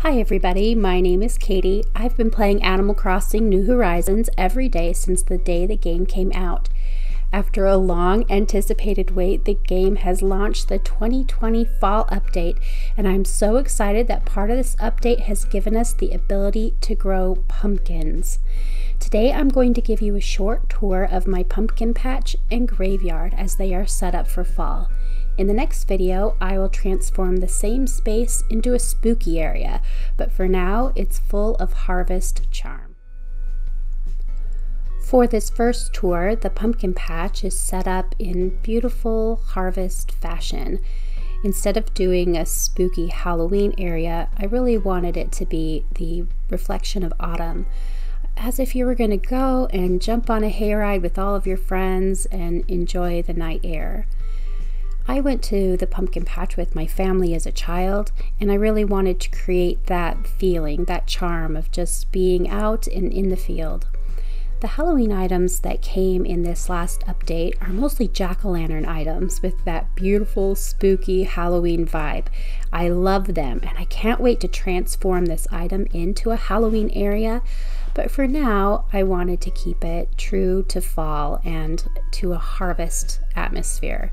Hi everybody, my name is Katie. I've been playing Animal Crossing New Horizons every day since the day the game came out. After a long anticipated wait, the game has launched the 2020 fall update, and I'm so excited that part of this update has given us the ability to grow pumpkins. Today I'm going to give you a short tour of my pumpkin patch and graveyard as they are set up for fall. In the next video, I will transform the same space into a spooky area, but for now, it's full of harvest charm. For this first tour, the pumpkin patch is set up in beautiful harvest fashion. Instead of doing a spooky Halloween area, I really wanted it to be the reflection of autumn, as if you were going to go and jump on a hayride with all of your friends and enjoy the night air. I went to the pumpkin patch with my family as a child, and I really wanted to create that feeling, that charm of just being out and in the field. The Halloween items that came in this last update are mostly jack-o'-lantern items with that beautiful, spooky Halloween vibe. I love them, and I can't wait to transform this item into a Halloween area, but for now, I wanted to keep it true to fall and to a harvest atmosphere.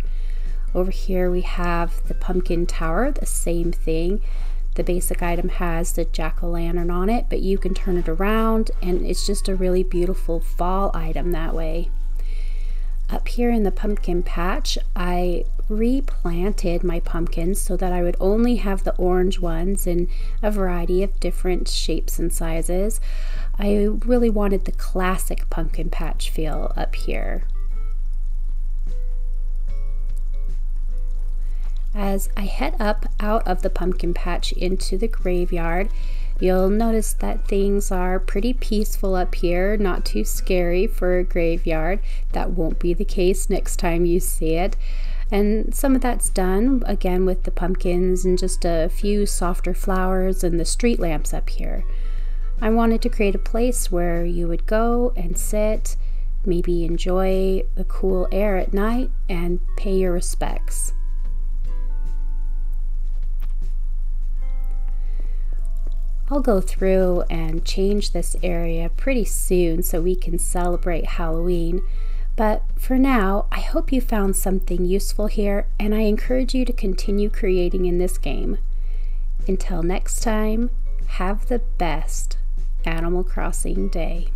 Over here we have the pumpkin tower, the same thing. The basic item has the jack-o'-lantern on it, but you can turn it around and it's just a really beautiful fall item that way. Up here in the pumpkin patch, I replanted my pumpkins so that I would only have the orange ones in a variety of different shapes and sizes. I really wanted the classic pumpkin patch feel up here. As I head up out of the pumpkin patch into the graveyard, you'll notice that things are pretty peaceful up here, not too scary for a graveyard. That won't be the case next time you see it. And some of that's done, again, with the pumpkins and just a few softer flowers and the street lamps up here. I wanted to create a place where you would go and sit, maybe enjoy the cool air at night, and pay your respects. I'll go through and change this area pretty soon so we can celebrate Halloween, but for now I hope you found something useful here, and I encourage you to continue creating in this game. Until next time, have the best Animal Crossing day.